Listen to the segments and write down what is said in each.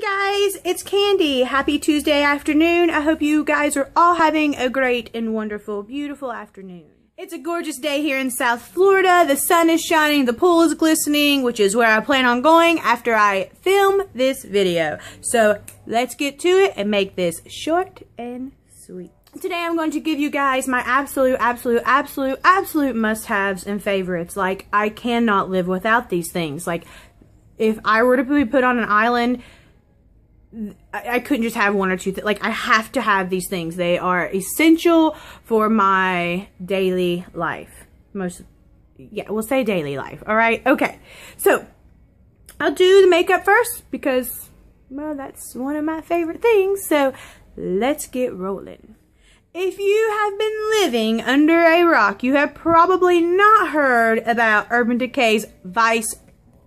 Hey guys, it's Candy. Happy Tuesday afternoon. I hope you guys are all having a great and wonderful, beautiful afternoon. It's a gorgeous day here in South Florida. The sun is shining, the pool is glistening, which is where I plan on going after I film this video. So let's get to it and make this short and sweet. Today I'm going to give you guys my absolute must-haves and favorites. Like, I cannot live without these things. Like, if I were to be put on an island, I couldn't just have one or two things. Like, I have to have these things. They are essential for my daily life. Yeah, we'll say daily life, all right? Okay, so I'll do the makeup first because, well, that's one of my favorite things. So let's get rolling. If you have been living under a rock, you have probably not heard about Urban Decay's Vice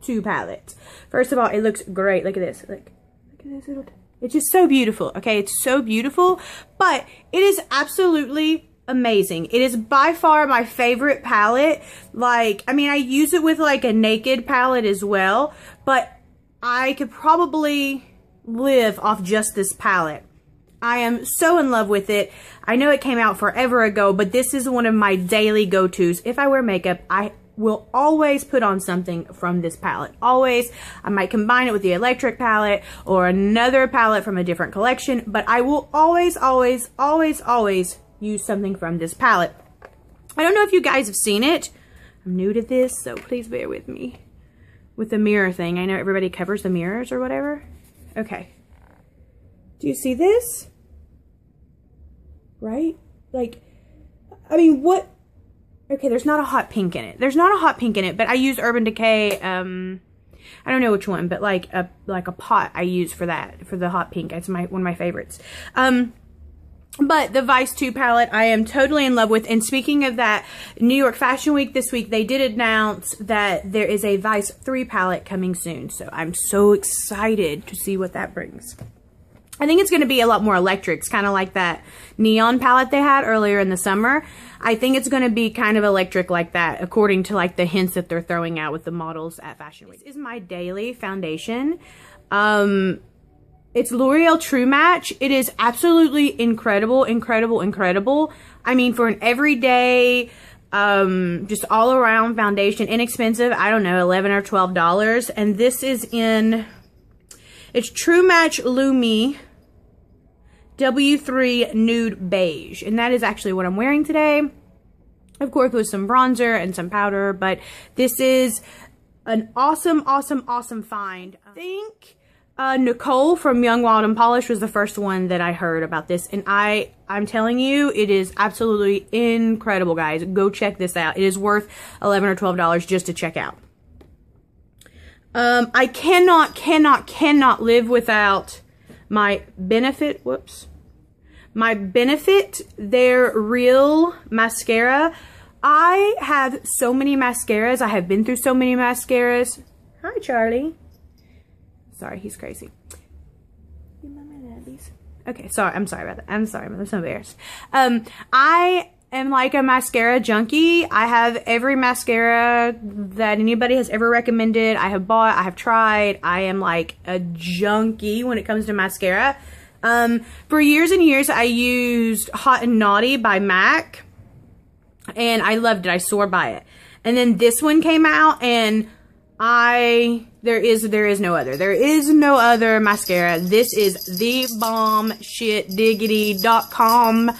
2 palette. First of all, it looks great. Look at this. Look at this little. It's just so beautiful. Okay, it's so beautiful, but it is absolutely amazing. It is by far my favorite palette. Like, I mean, I use it with like a naked palette as well, but I could probably live off just this palette. I am so in love with it. I know it came out forever ago, but this is one of my daily go-tos. If I wear makeup, I will always put on something from this palette. Always. I might combine it with the Electric palette or another palette from a different collection, but I will always, always, always, always use something from this palette. I don't know if you guys have seen it. I'm new to this, so please bear with me. With the mirror thing. I know everybody covers the mirrors or whatever. Okay. Do you see this? Right? Like, I mean, what? Okay, there's not a hot pink in it. There's not a hot pink in it, but I use Urban Decay, I don't know which one, but like a pot I use for that, for the hot pink. It's one of my favorites. But the Vice 2 palette I am totally in love with. And speaking of that, New York Fashion Week this week, they did announce that there is a Vice 3 palette coming soon. So I'm so excited to see what that brings. I think it's going to be a lot more electrics, kind of like that neon palette they had earlier in the summer. I think it's going to be kind of electric like that, according to like the hints that they're throwing out with the models at Fashion Week. This is my daily foundation. It's L'Oreal True Match. It is absolutely incredible, incredible, incredible. I mean, for an everyday, just all around foundation, inexpensive, I don't know, $11 or $12. And this is in, it's True Match Lumi W3 Nude Beige, and that is actually what I'm wearing today, of course, with some bronzer and some powder. But this is an awesome, awesome, awesome find. I think Nicole from Young Wild and Polished was the first one that I heard about this, and I'm telling you, it is absolutely incredible, guys. Go check this out. It is worth $11 or $12 just to check out. I cannot live without my Benefit, whoops, my Benefit, their Real Mascara. I have so many mascaras. I have been through so many mascaras. Hi, Charlie. Sorry, he's crazy. Okay, sorry. I'm sorry about that. I'm sorry. I'm so embarrassed. I am like a mascara junkie. I have every mascara that anybody has ever recommended. I have bought, I have tried. I am like a junkie when it comes to mascara. For years and years, I used Hot and Naughty by MAC, and I loved it. I swore by it. And then this one came out, and there is no other. There is no other mascara. This is the bomb shit diggity.com.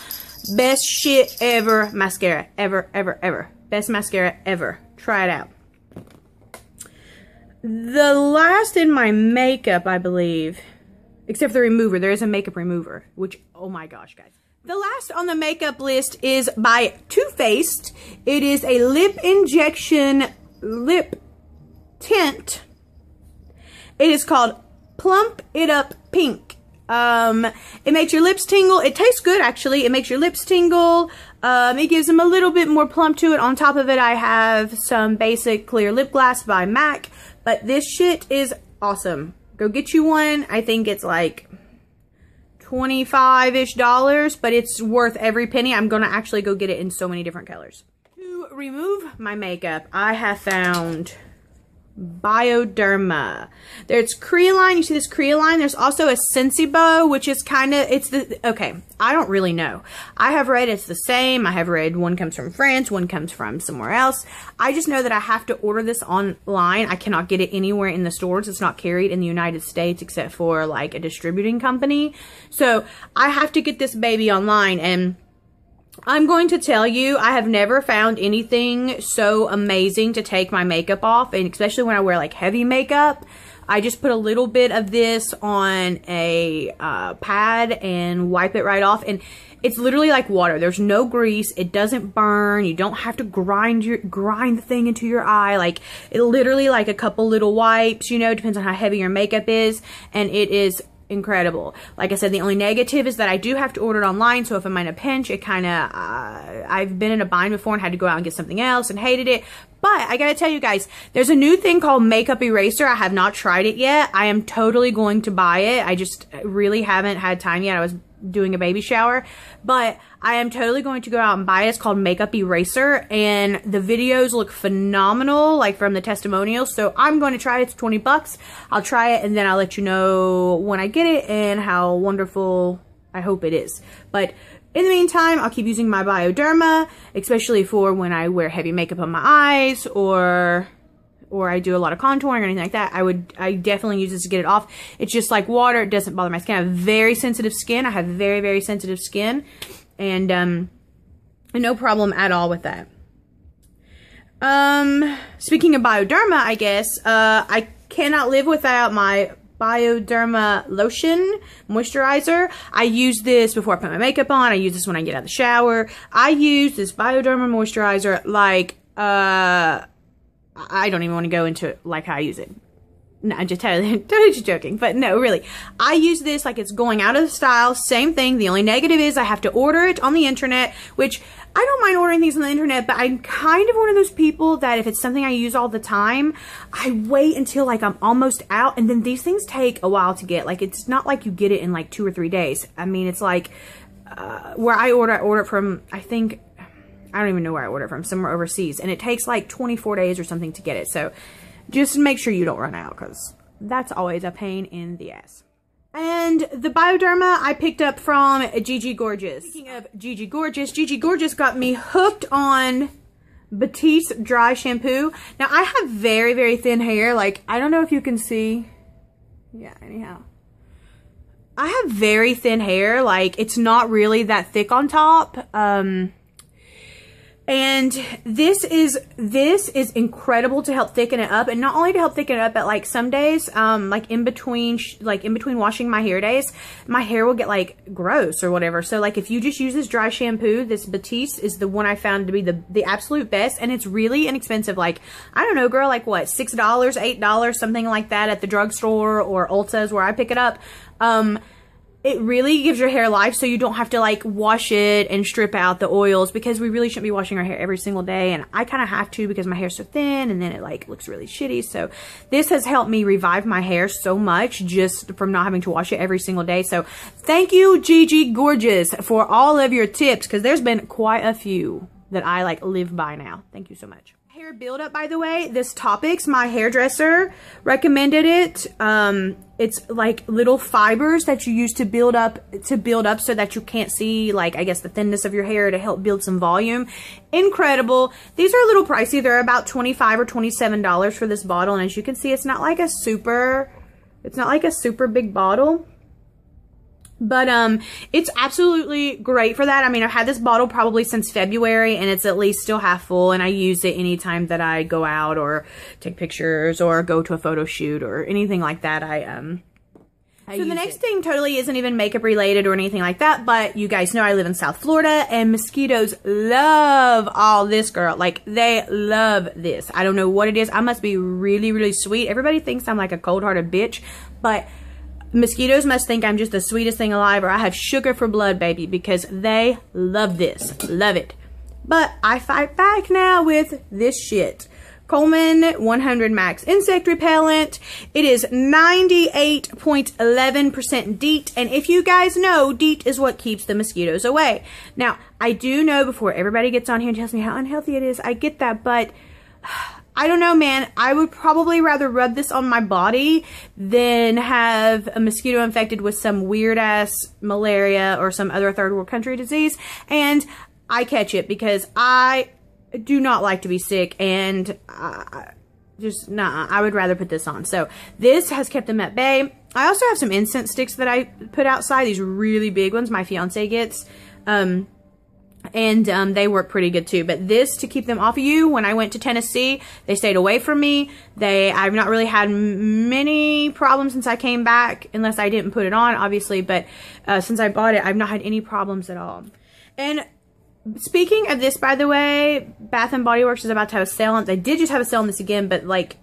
Best shit ever mascara. Ever, ever, ever. Best mascara ever. Try it out. The last in my makeup, I believe, except the remover. There is a makeup remover, which, oh my gosh, guys. The last on the makeup list is by Too Faced. It is a lip injection lip tint. It is called Plump It Up Pink. It makes your lips tingle. It tastes good, actually. It makes your lips tingle. It gives them a little bit more plump to it. On top of it, I have some basic clear lip glass by MAC, but this shit is awesome. Go get you one. I think it's like $25-ish, but it's worth every penny. I'm going to actually go get it in so many different colors. To remove my makeup, I have found Bioderma. There's Crealine. You see this Crealine? There's also a Sensibo, which is kind of, it's the, okay, I don't really know. I have read it's the same. I have read one comes from France, one comes from somewhere else. I just know that I have to order this online. I cannot get it anywhere in the stores. It's not carried in the United States except for like a distributing company. So I have to get this baby online, and I'm going to tell you, I have never found anything so amazing to take my makeup off, and especially when I wear like heavy makeup. I just put a little bit of this on a pad and wipe it right off, and it's literally like water. There's no grease. It doesn't burn. You don't have to grind the thing into your eye. Like, it literally like a couple little wipes, you know, depends on how heavy your makeup is, and it is incredible. Like I said, the only negative is that I do have to order it online, so if I'm in a pinch, it kind of, I've been in a bind before and had to go out and get something else and hated it. But I gotta tell you guys, there's a new thing called Makeup Eraser. I have not tried it yet. I am totally going to buy it. I just really haven't had time yet. I was doing a baby shower, but I am totally going to go out and buy it. It's called Makeup Eraser, and the videos look phenomenal, like from the testimonials. So I'm going to try it. It's 20 bucks. I'll try it, and then I'll let you know when I get it and how wonderful I hope it is. But in the meantime, I'll keep using my Bioderma, especially for when I wear heavy makeup on my eyes, or I do a lot of contouring or anything like that. I definitely use this to get it off. It's just like water. It doesn't bother my skin. I have very sensitive skin. I have very, very sensitive skin. And no problem at all with that. Speaking of Bioderma, I guess, I cannot live without my Bioderma lotion moisturizer. I use this before I put my makeup on. I use this when I get out of the shower. I use this Bioderma moisturizer like, I don't even want to go into like how I use it. No, I'm just totally just joking, but no, really. I use this like it's going out of style, same thing. The only negative is I have to order it on the internet, which I don't mind ordering things on the internet, but I'm kind of one of those people that if it's something I use all the time, I wait until like I'm almost out, and then these things take a while to get. Like, it's not like you get it in like 2 or 3 days. I mean, it's like where I order it from, I think, I don't even know where I order it from, somewhere overseas, and it takes like 24 days or something to get it. So just make sure you don't run out, because that's always a pain in the ass. And the Bioderma I picked up from Gigi Gorgeous. Speaking of Gigi Gorgeous, Gigi Gorgeous got me hooked on Batiste Dry Shampoo. Now, I have very, very thin hair. Like, I don't know if you can see. Yeah, anyhow. I have very thin hair. Like, it's not really that thick on top. And this is incredible to help thicken it up, and not only to help thicken it up, but like some days, like in between washing my hair days, my hair will get like gross or whatever. So like if you just use this dry shampoo, this Batiste is the one I found to be the absolute best, and it's really inexpensive. Like, I don't know, girl, like what, $6, $8, something like that at the drugstore or Ulta's where I pick it up. It really gives your hair life, so you don't have to like wash it and strip out the oils, because we really shouldn't be washing our hair every single day, and I kind of have to because my hair's so thin, and then it like looks really shitty. So this has helped me revive my hair so much just from not having to wash it every single day. So thank you, Gigi Gorgeous, for all of your tips, because there's been quite a few that I like live by now. Thank you so much. Hair buildup, by the way, this Toppik's, my hairdresser recommended it. It's like little fibers that you use to build up so that you can't see, like, I guess the thinness of your hair, to help build some volume. Incredible. These are a little pricey. They're about $25 or $27 for this bottle, and as you can see, it's not like a super big bottle. But it's absolutely great for that. I mean, I've had this bottle probably since February, and it's at least still half full, and I use it anytime that I go out or take pictures or go to a photo shoot or anything like that. So the next thing totally isn't even makeup related or anything like that, but you guys know I live in South Florida, and mosquitoes love all this, girl. Like, they love this. I don't know what it is. I must be really, really sweet. Everybody thinks I'm like a cold-hearted bitch, but mosquitoes must think I'm just the sweetest thing alive, or I have sugar for blood, baby, because they love this. Love it. But I fight back now with this shit. Coleman 100 Max Insect Repellent. It is 98.11% DEET, and if you guys know, DEET is what keeps the mosquitoes away. Now, I do know, before everybody gets on here and tells me how unhealthy it is, I get that, but I don't know, man. I would probably rather rub this on my body than have a mosquito infected with some weird-ass malaria or some other third-world country disease. And I catch it because I do not like to be sick, and I would rather put this on. So this has kept them at bay. I also have some incense sticks that I put outside. These really big ones my fiance gets. They work pretty good too. But this, to keep them off of you, when I went to Tennessee, they stayed away from me. I've not really had many problems since I came back, unless I didn't put it on, obviously. But since I bought it, I've not had any problems at all. And speaking of this, by the way, Bath and Body Works is about to have a sale on. They did just have a sale on this again, but like,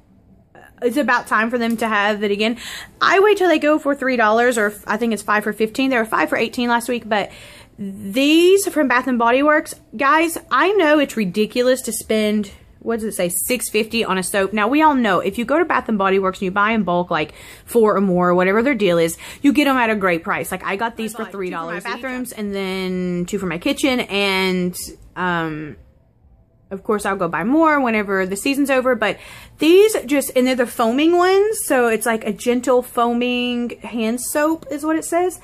it's about time for them to have it again. I wait till they go for $3, or I think it's 5 for $15. They were 5 for $18 last week, but these from Bath and Body Works, guys, I know it's ridiculous to spend, what does it say, $6.50 on a soap. Now, we all know if you go to Bath and Body Works and you buy in bulk, like 4 or more, or whatever their deal is, you get them at a great price. Like, I got these for $3. 2 for my bathrooms, and then 2 for my kitchen, and of course, I'll go buy more whenever the season's over, but these just, and they're the foaming ones, so it's like a gentle foaming hand soap is what it says.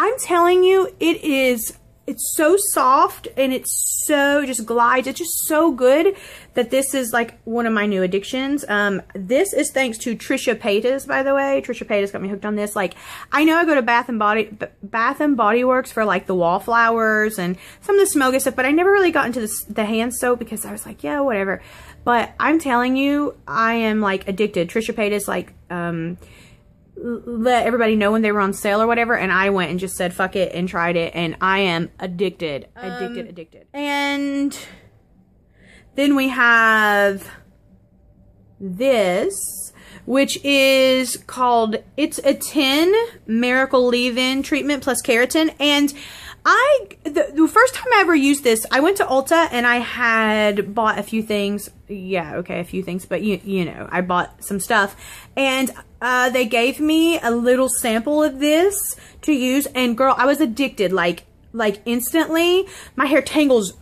I'm telling you, it's so soft, and it's so, just glides. It's just so good that this is like one of my new addictions. This is thanks to Trisha Paytas, by the way. Trisha Paytas got me hooked on this. Like, I know I go to Bath and Body Works for like the Wallflowers and some of the Smoggy stuff, but I never really got into the hand soap because I was like, yeah, whatever. But I'm telling you, I am like addicted. Trisha Paytas, like, let everybody know when they were on sale or whatever, and I went and just said fuck it and tried it, and I am addicted, addicted, addicted. And then we have this, which is called It's a 10 Miracle Leave-In Treatment Plus Keratin. And the first time I ever used this, I went to Ulta and I had bought a few things. Yeah, okay, a few things, but you know, I bought some stuff, and they gave me a little sample of this to use, and girl, I was addicted, like instantly. My hair tangles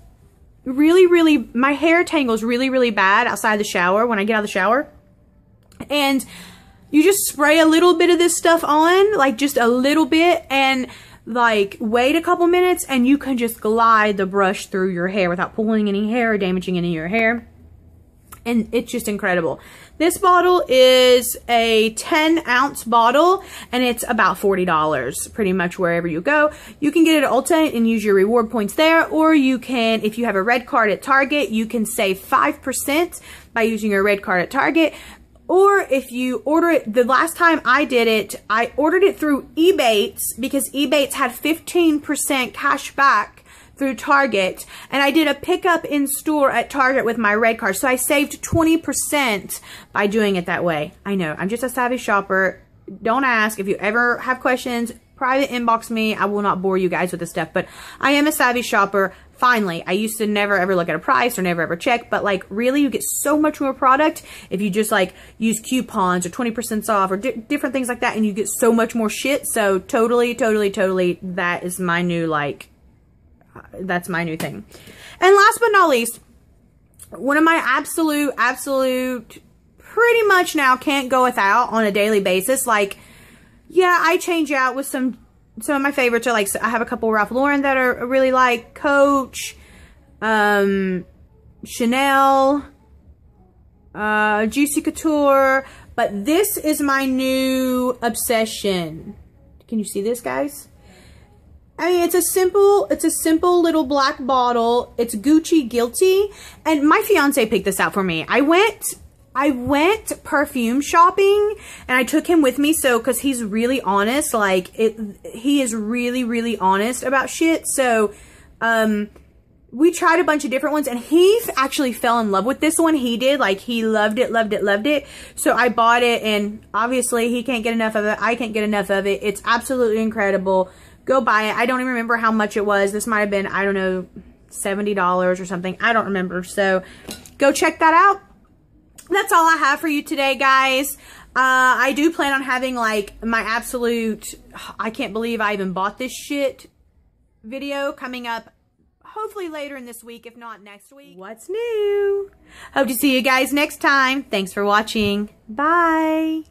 really bad outside the shower when I get out of the shower. And you just spray a little bit of this stuff on, like just a little bit, and like wait a couple minutes, and you can just glide the brush through your hair without pulling any hair or damaging any of your hair. And it's just incredible. This bottle is a 10-ounce bottle, and it's about $40 pretty much wherever you go. You can get it at Ulta and use your reward points there, or you can, if you have a red card at Target, you can save 5% by using your red card at Target. Or if you order it, the last time I did it, I ordered it through Ebates because Ebates had 15% cash back through Target. And I did a pickup in store at Target with my red card. So I saved 20% by doing it that way. I know, I'm just a savvy shopper. Don't ask. If you ever have questions, private inbox me. I will not bore you guys with this stuff. But I am a savvy shopper. Finally, I used to never ever look at a price or never ever check, but like really you get so much more product if you just like use coupons or 20% off or different things like that, and you get so much more shit. So totally, that is my new, like, that's my new thing. And last but not least, one of my absolute pretty much now can't go without on a daily basis. Like, yeah, I change out with some of my favorites are like, I have a couple Ralph Lauren that are really like Coach, Chanel, Juicy Couture, but this is my new obsession. Can you see this, guys? I mean, it's a simple little black bottle. It's Gucci Guilty, and my fiance picked this out for me. I went perfume shopping, and I took him with me, so, because he's really honest, like, he is really honest about shit, so, we tried a bunch of different ones, and he actually fell in love with this one. He did, like, he loved it, so I bought it, and obviously he can't get enough of it, I can't get enough of it. It's absolutely incredible. Go buy it. I don't even remember how much it was. This might have been, I don't know, $70 or something, I don't remember, so go check that out. That's all I have for you today, guys. I do plan on having, like, my absolute I can't believe I even bought this shit video coming up hopefully later in this week, if not next week. What's new? Hope to see you guys next time. Thanks for watching. Bye.